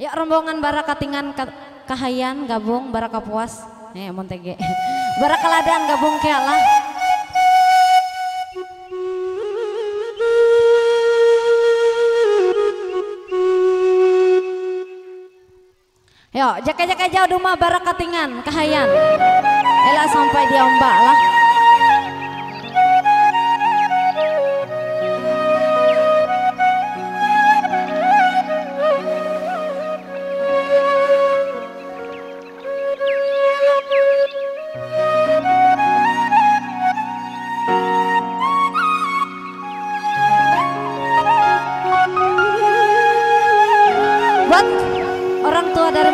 Ya rombongan Barakatingan Kahayan gabung Barakapuas, Montege. Barakaladen gabung kealah. Yo, jaka-jaka jauh rumah Barakatingan Kahayan. Elah sampai diombak lah. Orang tua dari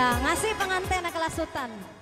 Montege ngasih pengantena kelasutan.